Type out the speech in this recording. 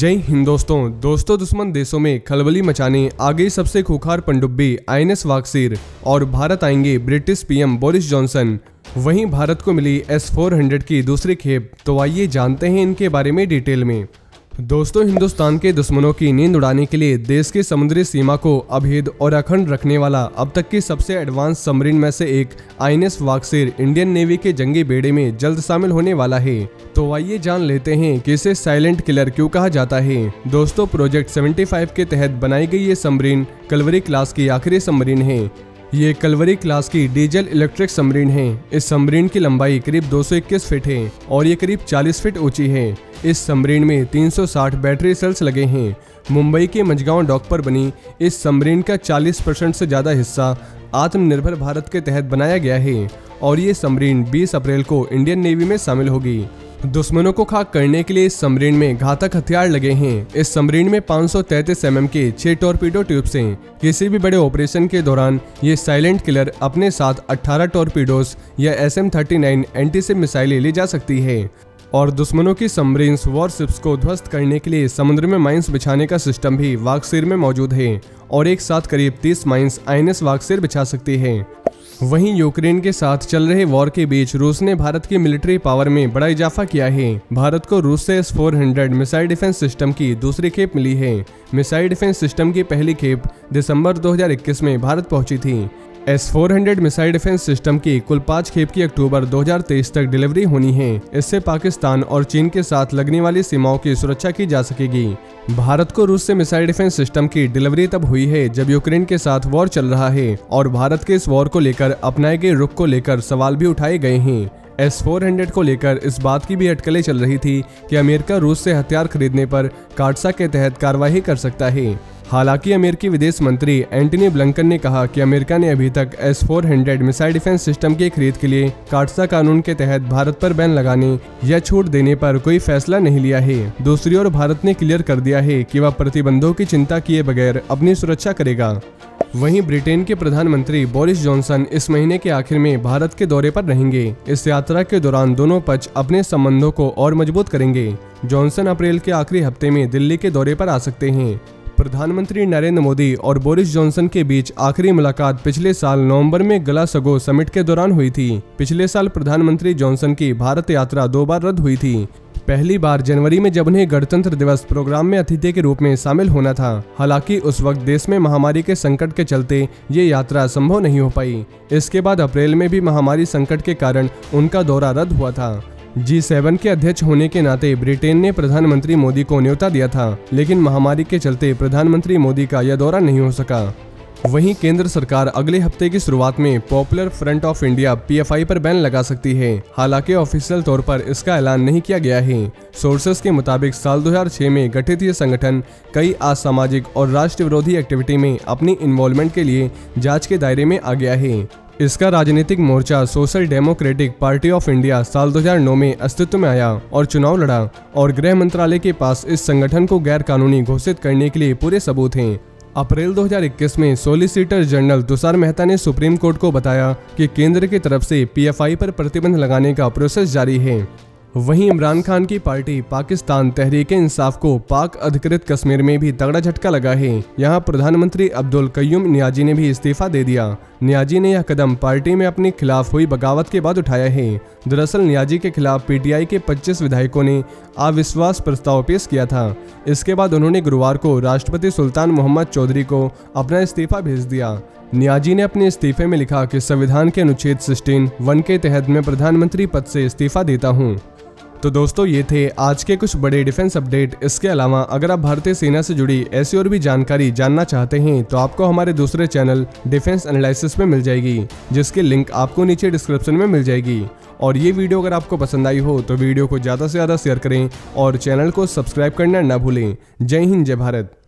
जय हिंद दोस्तों दुश्मन देशों में खलबली मचाने आ गई सबसे खूंखार पनडुब्बी आईएनएस वागशीर और भारत आएंगे ब्रिटिश पीएम बोरिस जॉनसन। वहीं भारत को मिली S-400 की दूसरी खेप, तो आइए जानते हैं इनके बारे में डिटेल में। दोस्तों, हिंदुस्तान के दुश्मनों की नींद उड़ाने के लिए देश की समुद्री सीमा को अभेद और अखंड रखने वाला अब तक की सबसे एडवांस सबमरीन में से एक आईएनएस वागशीर इंडियन नेवी के जंगी बेड़े में जल्द शामिल होने वाला है। तो आइए जान लेते हैं कि इसे साइलेंट किलर क्यों कहा जाता है। दोस्तों, प्रोजेक्ट 75 के तहत बनाई गई ये सबमरीन कलवरी क्लास की आखिरी सबमरीन है। ये कलवरी क्लास की डीजल इलेक्ट्रिक सबमरीन है। इस सबमरीन की लंबाई करीब 221 फीट है और ये करीब 40 फीट ऊंची है। इस सबमरीन में 360 बैटरी सेल्स लगे हैं। मुंबई के मजगांव डॉक पर बनी इस सबमरीन का 40% से ज़्यादा हिस्सा आत्मनिर्भर भारत के तहत बनाया गया है और ये सबमरीन 20 अप्रैल को इंडियन नेवी में शामिल होगी। दुश्मनों को खाक करने के लिए इस सबमरीन में घातक हथियार लगे हैं। इस सबमरीन में 533 mm के 6 टॉर्पीडो ट्यूब्स हैं। किसी भी बड़े ऑपरेशन के दौरान ये साइलेंट किलर अपने साथ 18 टॉर्पीडोस या SM-39 एंटीशिप मिसाइलें ले जा सकती है और दुश्मनों की सबमरीन्स वॉरशिप्स को ध्वस्त करने के लिए समुद्र में माइंस बिछाने का सिस्टम भी वागशीर में मौजूद है और एक साथ करीब 30 माइंस आईएनएस वागशीर बिछा सकती है। वहीं यूक्रेन के साथ चल रहे वॉर के बीच रूस ने भारत की मिलिट्री पावर में बड़ा इजाफा किया है। भारत को रूस से S-400 मिसाइल डिफेंस सिस्टम की दूसरी खेप मिली है। मिसाइल डिफेंस सिस्टम की पहली खेप दिसंबर 2021 में भारत पहुंची थी। S-400 मिसाइल डिफेंस सिस्टम की कुल 5 खेप की अक्टूबर 2023 तक डिलीवरी होनी है। इससे पाकिस्तान और चीन के साथ लगने वाली सीमाओं की सुरक्षा की जा सकेगी। भारत को रूस से मिसाइल डिफेंस सिस्टम की डिलीवरी तब हुई है जब यूक्रेन के साथ वॉर चल रहा है और भारत के इस वॉर को लेकर अपनाए गए रुख को लेकर सवाल भी उठाए गए हैं। S-400 को लेकर इस बात की भी अटकलें चल रही थी कि अमेरिका रूस से हथियार खरीदने पर CAATSA के तहत कार्रवाई कर सकता है। हालांकि अमेरिकी विदेश मंत्री एंटनी ब्लिंकन ने कहा कि अमेरिका ने अभी तक S-400 मिसाइल डिफेंस सिस्टम की खरीद के लिए CAATSA कानून के तहत भारत पर बैन लगाने या छूट देने पर कोई फैसला नहीं लिया है। दूसरी ओर भारत ने क्लियर कर दिया है कि वह प्रतिबंधों की चिंता किए बगैर अपनी सुरक्षा करेगा। वहीं ब्रिटेन के प्रधानमंत्री बोरिस जॉनसन इस महीने के आखिर में भारत के दौरे पर रहेंगे। इस यात्रा के दौरान दोनों पक्ष अपने संबंधों को और मजबूत करेंगे। जॉनसन अप्रैल के आखिरी हफ्ते में दिल्ली के दौरे पर आ सकते हैं। प्रधानमंत्री नरेंद्र मोदी और बोरिस जॉनसन के बीच आखिरी मुलाकात पिछले साल नवंबर में ग्लासगो समिट के दौरान हुई थी। पिछले साल प्रधानमंत्री जॉनसन की भारत यात्रा 2 बार रद्द हुई थी। पहली बार जनवरी में जब उन्हें गणतंत्र दिवस प्रोग्राम में अतिथि के रूप में शामिल होना था। हालांकि उस वक्त देश में महामारी के संकट के चलते ये यात्रा संभव नहीं हो पाई। इसके बाद अप्रैल में भी महामारी संकट के कारण उनका दौरा रद्द हुआ था। G7 के अध्यक्ष होने के नाते ब्रिटेन ने प्रधानमंत्री मोदी को न्योता दिया था, लेकिन महामारी के चलते प्रधानमंत्री मोदी का यह दौरा नहीं हो सका। वहीं केंद्र सरकार अगले हफ्ते की शुरुआत में popular front of India PFI पर बैन लगा सकती है। हालांकि ऑफिशियल तौर पर इसका ऐलान नहीं किया गया है। सोर्सेस के मुताबिक साल 2006 में गठित यह संगठन कई असामाजिक और राष्ट्र विरोधी एक्टिविटी में अपनी इन्वॉल्वमेंट के लिए जांच के दायरे में आ गया है। इसका राजनीतिक मोर्चा social democratic party of India साल 2009 में अस्तित्व में आया और चुनाव लड़ा और गृह मंत्रालय के पास इस संगठन को गैर कानूनी घोषित करने के लिए पूरे सबूत हैं। अप्रैल 2021 में सॉलिसिटर जनरल तुषार मेहता ने सुप्रीम कोर्ट को बताया कि केंद्र की तरफ से PFI पर प्रतिबंध लगाने का प्रोसेस जारी है। वहीं इमरान खान की पार्टी पाकिस्तान तहरीक-ए-इंसाफ को पाक अधिकृत कश्मीर में भी तगड़ा झटका लगा है। यहां प्रधानमंत्री अब्दुल कय्यूम नियाजी ने भी इस्तीफा दे दिया। नियाजी ने यह कदम पार्टी में अपने खिलाफ हुई बगावत के बाद उठाया है। दरअसल नियाजी के खिलाफ PTI के 25 विधायकों ने अविश्वास प्रस्ताव पेश किया था। इसके बाद उन्होंने गुरुवार को राष्ट्रपति सुल्तान मोहम्मद चौधरी को अपना इस्तीफा भेज दिया। नियाजी ने अपने इस्तीफे में लिखा कि संविधान के अनुच्छेद 16(1) के तहत मैं प्रधानमंत्री पद से इस्तीफा देता हूँ। तो दोस्तों, ये थे आज के कुछ बड़े डिफेंस अपडेट। इसके अलावा अगर आप भारतीय सेना से जुड़ी ऐसी और भी जानकारी जानना चाहते हैं तो आपको हमारे दूसरे चैनल डिफेंस एनालिसिस में मिल जाएगी, जिसकी लिंक आपको नीचे डिस्क्रिप्शन में मिल जाएगी। और ये वीडियो अगर आपको पसंद आई हो तो वीडियो को ज़्यादा से ज़्यादा शेयर करें और चैनल को सब्सक्राइब करना ना भूलें। जय हिंद, जय भारत।